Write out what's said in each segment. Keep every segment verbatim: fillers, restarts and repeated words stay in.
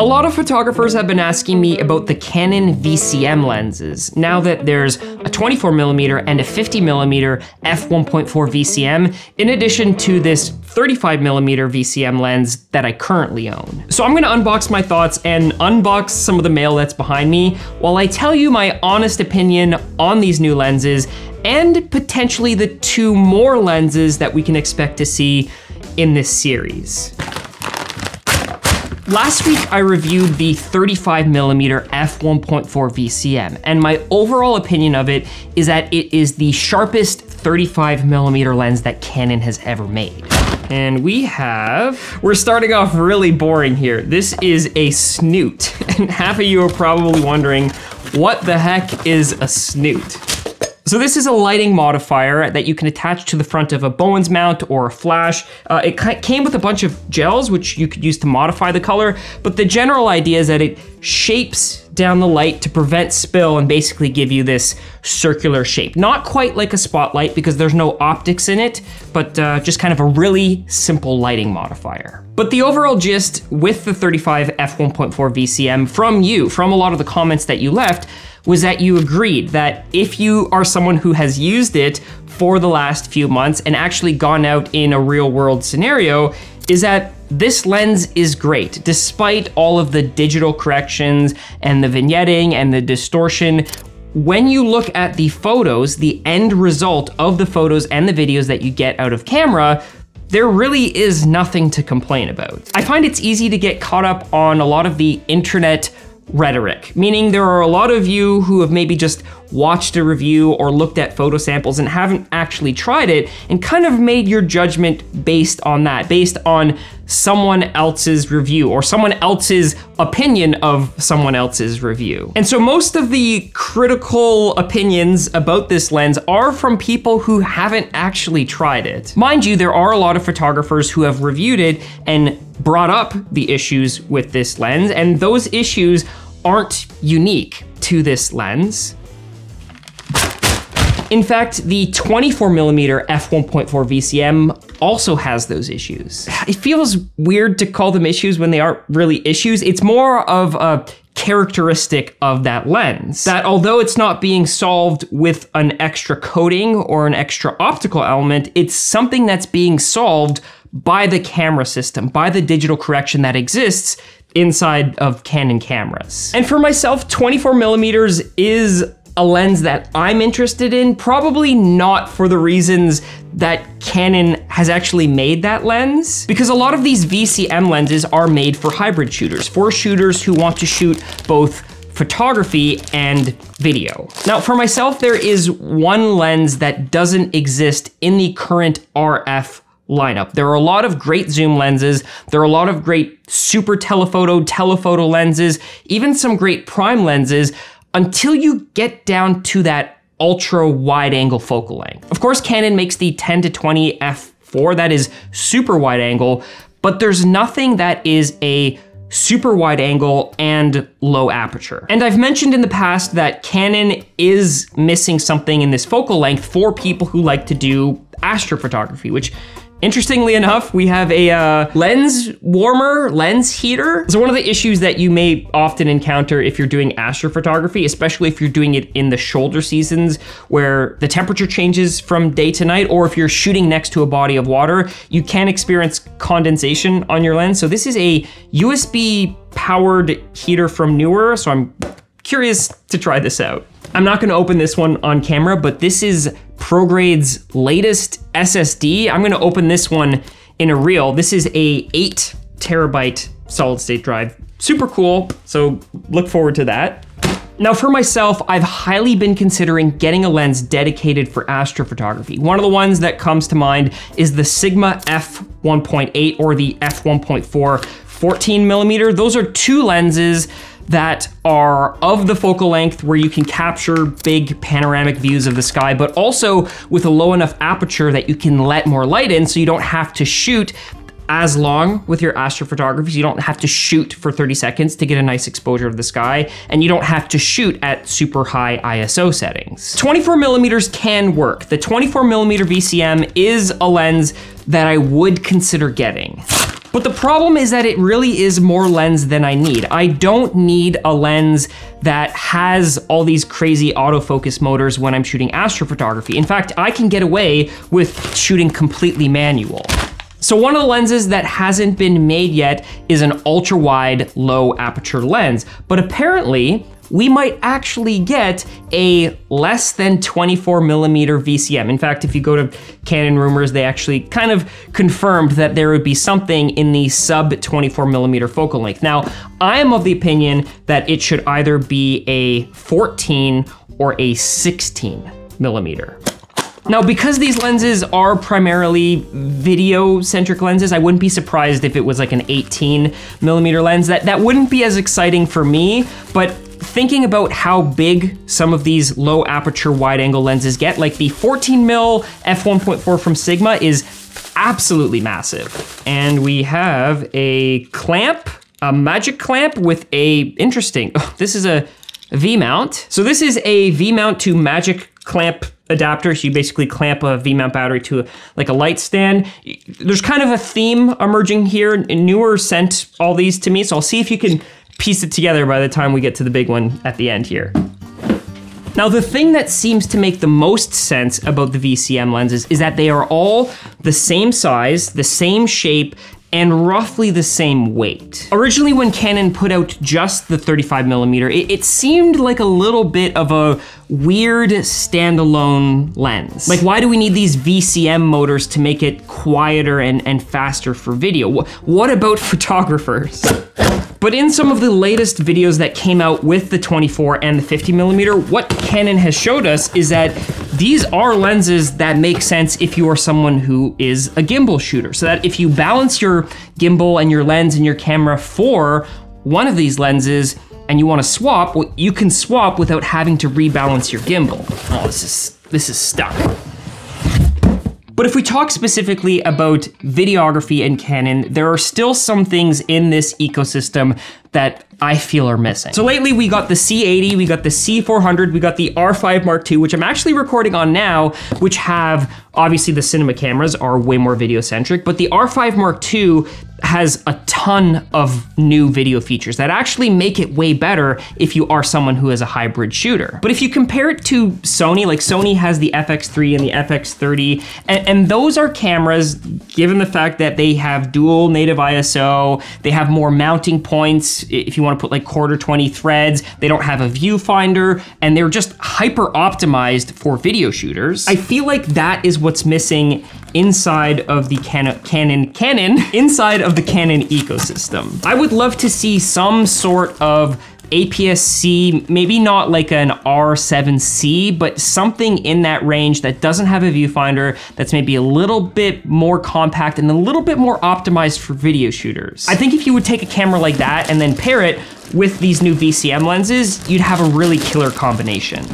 A lot of photographers have been asking me about the Canon V C M lenses, now that there's a twenty-four millimeter and a fifty millimeter f one point four V C M, in addition to this thirty-five millimeter V C M lens that I currently own. So I'm gonna unbox my thoughts and unbox some of the mail that's behind me, while I tell you my honest opinion on these new lenses, and potentially the two more lenses that we can expect to see in this series. Last week, I reviewed the thirty-five millimeter f one point four V C M, and my overall opinion of it is that it is the sharpest thirty-five millimeter lens that Canon has ever made. And we have, we're starting off really boring here. This is a snoot, and half of you are probably wondering, what the heck is a snoot? So this is a lighting modifier that you can attach to the front of a Bowens mount or a flash. Uh, it came with a bunch of gels, which you could use to modify the color, but the general idea is that it shapes down the light to prevent spill and basically give you this circular shape. Not quite like a spotlight because there's no optics in it, but uh, just kind of a really simple lighting modifier. But the overall gist with the thirty-five f one point four V C M from you, from a lot of the comments that you left, was that you agreed that if you are someone who has used it for the last few months and actually gone out in a real world scenario, is that this lens is great. Despite all of the digital corrections and the vignetting and the distortion, when you look at the photos, the end result of the photos and the videos that you get out of camera, there really is nothing to complain about. I find it's easy to get caught up on a lot of the internet rhetoric, meaning there are a lot of you who have maybe just watched a review or looked at photo samples and haven't actually tried it and kind of made your judgment based on that, based on someone else's review or someone else's opinion of someone else's review. And so most of the critical opinions about this lens are from people who haven't actually tried it. Mind you, there are a lot of photographers who have reviewed it and brought up the issues with this lens, and those issues aren't unique to this lens. In fact, the twenty-four millimeter f one point four V C M also has those issues. It feels weird to call them issues when they aren't really issues. It's more of a characteristic of that lens, that although it's not being solved with an extra coating or an extra optical element, it's something that's being solved by the camera system, by the digital correction that exists inside of Canon cameras. And for myself, twenty-four millimeters is a lens that I'm interested in, probably not for the reasons that Canon has actually made that lens, because a lot of these V C M lenses are made for hybrid shooters, for shooters who want to shoot both photography and video. Now, for myself, there is one lens that doesn't exist in the current R F lineup. There are a lot of great zoom lenses. There are a lot of great super telephoto, telephoto lenses, even some great prime lenses, until you get down to that ultra wide angle focal length. Of course, Canon makes the ten to twenty f four, that is super wide angle, but there's nothing that is a super wide angle and low aperture. And I've mentioned in the past that Canon is missing something in this focal length for people who like to do astrophotography, which, interestingly enough, we have a uh, lens warmer, lens heater. So one of the issues that you may often encounter if you're doing astrophotography, especially if you're doing it in the shoulder seasons where the temperature changes from day to night, or if you're shooting next to a body of water, you can experience condensation on your lens. So this is a U S B powered heater from Neewer, so I'm curious to try this out. I'm not gonna open this one on camera, but this is Prograde's latest S S D. I'm gonna open this one in a reel. This is a eight terabyte solid state drive. Super cool, so look forward to that. Now for myself, I've highly been considering getting a lens dedicated for astrophotography. One of the ones that comes to mind is the Sigma f one point eight or the f one point four fourteen millimeter. Those are two lenses that are of the focal length where you can capture big panoramic views of the sky, but also with a low enough aperture that you can let more light in so you don't have to shoot as long with your astrophotography. You don't have to shoot for thirty seconds to get a nice exposure of the sky, and you don't have to shoot at super high I S O settings. twenty-four millimeters can work. The twenty-four millimeter V C M is a lens that I would consider getting. But the problem is that it really is more lens than I need. I don't need a lens that has all these crazy autofocus motors when I'm shooting astrophotography. In fact, I can get away with shooting completely manual. So one of the lenses that hasn't been made yet is an ultra wide, low aperture lens, but apparently we might actually get a less than twenty-four millimeter V C M. In fact, if you go to Canon Rumors, they actually kind of confirmed that there would be something in the sub twenty-four millimeter focal length. Now, I am of the opinion that it should either be a fourteen or a sixteen millimeter. Now, because these lenses are primarily video-centric lenses, I wouldn't be surprised if it was like an eighteen millimeter lens. That, that wouldn't be as exciting for me, but thinking about how big some of these low aperture wide angle lenses get, like the fourteen mil f one point four from Sigma is absolutely massive. And we have a clamp, a magic clamp with a interesting, oh, this is a V-mount. So this is a V-mount to magic clamp adapter, so you basically clamp a V-mount battery to a, like a light stand. There's kind of a theme emerging here, and Neewer sent all these to me, so I'll see if you can piece it together by the time we get to the big one at the end here. Now, the thing that seems to make the most sense about the V C M lenses is that they are all the same size, the same shape, and roughly the same weight. Originally, when Canon put out just the thirty-five millimeter, it, it seemed like a little bit of a weird standalone lens. Like, why do we need these V C M motors to make it quieter and, and faster for video? What, what about photographers? But in some of the latest videos that came out with the twenty-four and the fifty millimeter, what Canon has showed us is that these are lenses that make sense if you are someone who is a gimbal shooter. So that if you balance your gimbal and your lens and your camera for one of these lenses and you wanna swap, well, you can swap without having to rebalance your gimbal. Oh, this is, this is stuck. But if we talk specifically about videography and Canon, there are still some things in this ecosystem that I feel are missing. So lately we got the C eighty, we got the C four hundred, we got the R five Mark two, which I'm actually recording on now, which have, obviously the cinema cameras are way more video centric, but the R five Mark two has a ton of new video features that actually make it way better if you are someone who is a hybrid shooter. But if you compare it to Sony, like Sony has the F X three and the F X thirty, and, and those are cameras, given the fact that they have dual native I S O, they have more mounting points, if you want to put like quarter twenty threads, they don't have a viewfinder, and they're just hyper optimized for video shooters. I feel like that is what's missing inside of the Canon, Canon, Canon, inside of the Canon ecosystem. I would love to see some sort of A P S C, maybe not like an R seven C, but something in that range that doesn't have a viewfinder, that's maybe a little bit more compact and a little bit more optimized for video shooters. I think if you would take a camera like that and then pair it with these new V C M lenses, you'd have a really killer combination.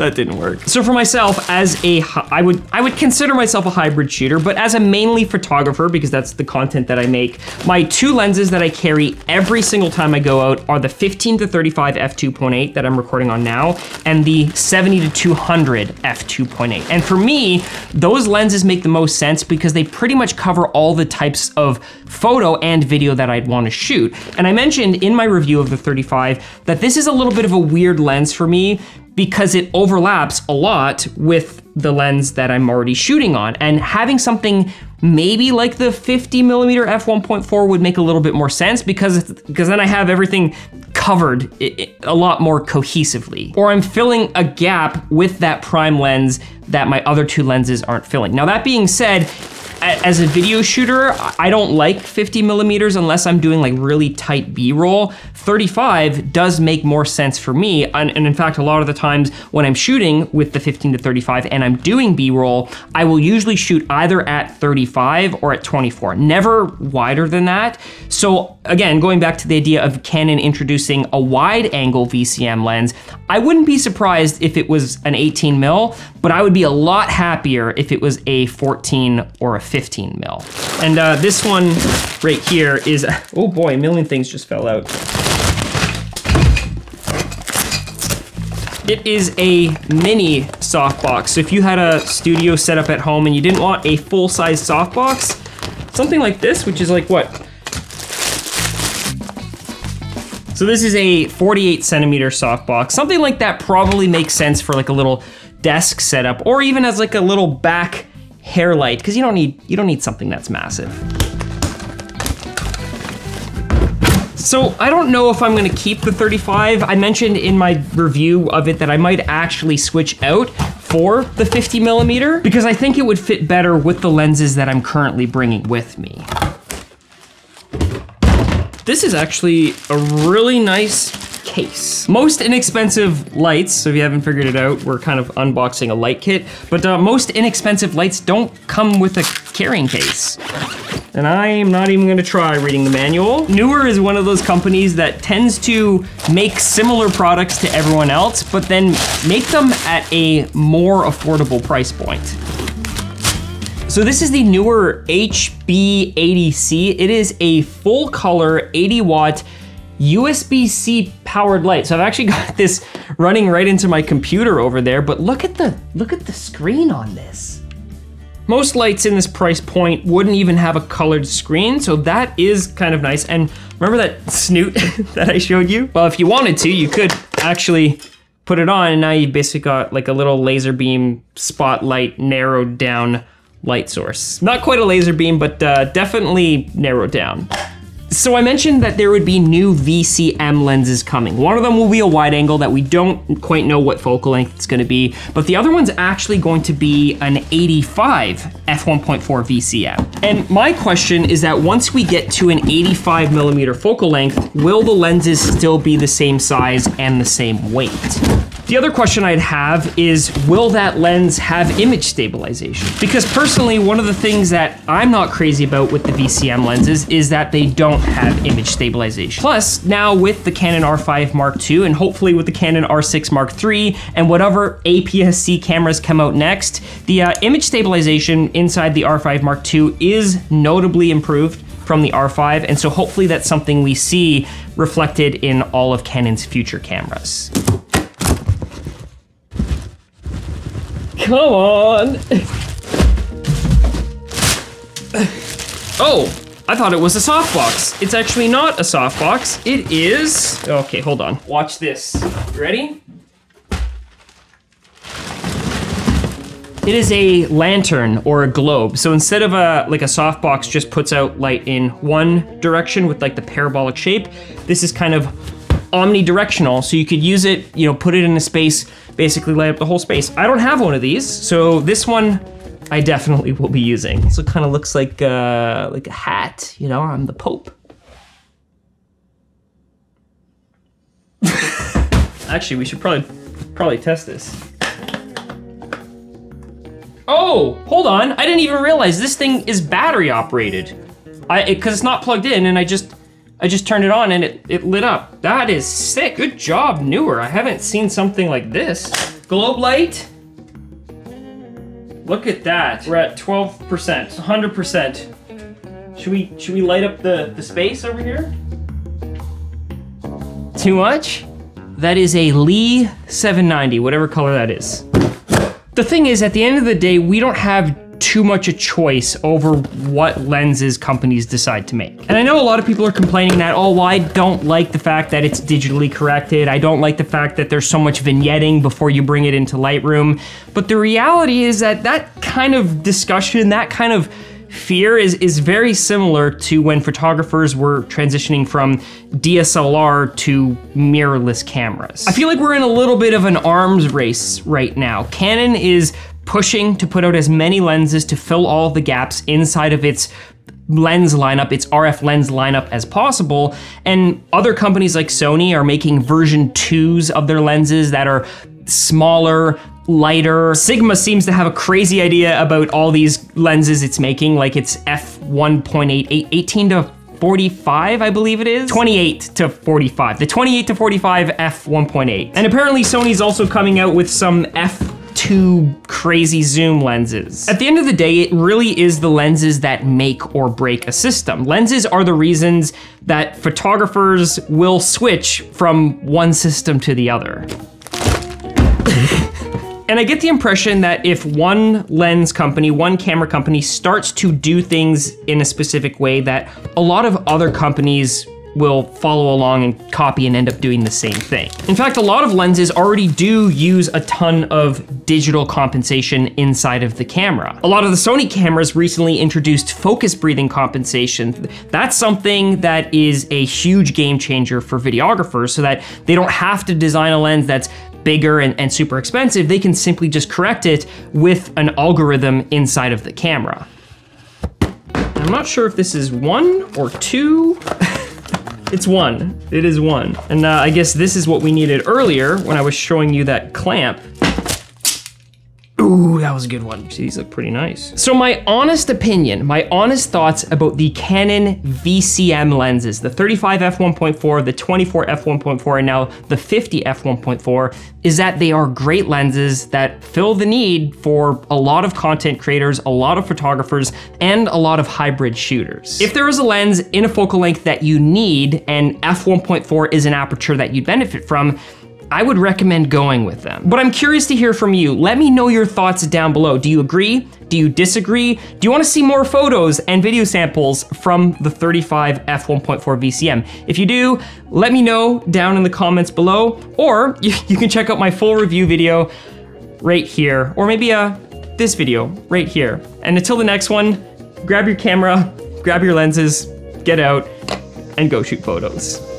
That didn't work. So for myself, as a, I would, I would consider myself a hybrid shooter, but as a mainly photographer, because that's the content that I make, my two lenses that I carry every single time I go out are the fifteen to thirty-five f two point eight that I'm recording on now, and the seventy to two hundred f two point eight. And for me, those lenses make the most sense because they pretty much cover all the types of photo and video that I'd want to shoot. And I mentioned in my review of the thirty-five that this is a little bit of a weird lens for me, because it overlaps a lot with the lens that I'm already shooting on. And having something maybe like the fifty millimeter f one point four would make a little bit more sense, because, because then I have everything covered a lot more cohesively. Or I'm filling a gap with that prime lens that my other two lenses aren't filling. Now, that being said, as a video shooter, I don't like fifty millimeters unless I'm doing like really tight B-roll. thirty-five does make more sense for me. And, and in fact, a lot of the times when I'm shooting with the fifteen to thirty-five and I'm doing B-roll, I will usually shoot either at thirty-five or at twenty-four, never wider than that. So again, going back to the idea of Canon introducing a wide angle V C M lens, I wouldn't be surprised if it was an eighteen mil, but I would be a lot happier if it was a fourteen or a fifteen mil. And uh, this one right here is, oh boy, a million things just fell out. It is a mini softbox. So if you had a studio set up at home and you didn't want a full-size softbox, something like this, which is like what? So this is a forty-eight centimeter softbox. Something like that probably makes sense for like a little desk setup, or even as like a little back hair light, because you don't need you don't need something that's massive. So I don't know if I'm gonna keep the thirty-five. I mentioned in my review of it that I might actually switch out for the fifty millimeter because I think it would fit better with the lenses that I'm currently bringing with me. This is actually a really nice case. Most inexpensive lights, so if you haven't figured it out, we're kind of unboxing a light kit, but uh, most inexpensive lights don't come with a carrying case. And I'm not even gonna try reading the manual. Neewer is one of those companies that tends to make similar products to everyone else, but then make them at a more affordable price point. So this is the Neewer H B eighty C. It is a full color eighty watt U S B C powered light. So I've actually got this running right into my computer over there, but look at the look at the screen on this. Most lights in this price point wouldn't even have a colored screen, so that is kind of nice. And remember that snoot that I showed you? Well, if you wanted to, you could actually put it on, and now you basically got like a little laser beam spotlight narrowed down light source. Not quite a laser beam, but uh, definitely narrowed down. So I mentioned that there would be new V C M lenses coming. One of them will be a wide angle that we don't quite know what focal length it's gonna be, but the other one's actually going to be an eighty-five f one point four V C M. And my question is that once we get to an eighty-five millimeter focal length, will the lenses still be the same size and the same weight? The other question I'd have is, will that lens have image stabilization? Because personally, one of the things that I'm not crazy about with the V C M lenses is that they don't have image stabilization. Plus, now with the Canon R five Mark two and hopefully with the Canon R six Mark three and whatever A P S C cameras come out next, the uh, image stabilization inside the R five Mark two is notably improved from the R five, and so hopefully that's something we see reflected in all of Canon's future cameras. Come on. Oh, I thought it was a softbox. It's actually not a softbox. It is, okay, hold on. Watch this, you ready? It is a lantern or a globe. So instead of a, like a softbox just puts out light in one direction with like the parabolic shape, this is kind of omnidirectional, so you could use it, you know, put it in a space, basically light up the whole space. I don't have one of these, so this one I definitely will be using. So it kind of looks like uh, like a hat, you know, I'm the Pope. Actually, we should probably, probably test this. Oh, hold on, I didn't even realize this thing is battery operated. I, it, 'cause it's not plugged in, and I just, I just turned it on and it, it lit up. That is sick. Good job, Neewer. I haven't seen something like this. Globe light. Look at that. We're at twelve percent, one hundred percent. Should we, should we light up the, the space over here? Too much? That is a Lee seven ninety, whatever color that is. The thing is, at the end of the day, we don't have too much a choice over what lenses companies decide to make. And I know a lot of people are complaining that, oh, well, I don't like the fact that it's digitally corrected. I don't like the fact that there's so much vignetting before you bring it into Lightroom. But the reality is that that kind of discussion, that kind of fear is, is very similar to when photographers were transitioning from D S L R to mirrorless cameras. I feel like we're in a little bit of an arms race right now. Canon is pushing to put out as many lenses to fill all the gaps inside of its lens lineup, its R F lens lineup as possible. And other companies like Sony are making version twos of their lenses that are smaller, lighter. Sigma seems to have a crazy idea about all these lenses it's making, like it's f one point eight, eighteen to forty-five, I believe it is. twenty-eight to forty-five, the twenty-eight to forty-five f one point eight. And apparently Sony's also coming out with some f two crazy zoom lenses. At the end of the day, it really is the lenses that make or break a system. Lenses are the reasons that photographers will switch from one system to the other. And I get the impression that if one lens company, one camera company starts to do things in a specific way, that a lot of other companies will follow along and copy and end up doing the same thing. In fact, a lot of lenses already do use a ton of digital compensation inside of the camera. A lot of the Sony cameras recently introduced focus breathing compensation. That's something that is a huge game changer for videographers so that they don't have to design a lens that's bigger and, and super expensive. They can simply just correct it with an algorithm inside of the camera. I'm not sure if this is one or two. It's one, it is one. And uh, I guess this is what we needed earlier when I was showing you that clamp. Ooh, that was a good one. These look pretty nice. So my honest opinion, my honest thoughts about the Canon V C M lenses, the thirty-five f one point four, the twenty-four f one point four, and now the fifty f one point four, is that they are great lenses that fill the need for a lot of content creators, a lot of photographers, and a lot of hybrid shooters. If there is a lens in a focal length that you need, and f one point four is an aperture that you'd benefit from, I would recommend going with them. But I'm curious to hear from you. Let me know your thoughts down below. Do you agree? Do you disagree? Do you wanna see more photos and video samples from the thirty-five f one point four V C M? If you do, let me know down in the comments below, or you, you can check out my full review video right here, or maybe uh, this video right here. And until the next one, grab your camera, grab your lenses, get out, and go shoot photos.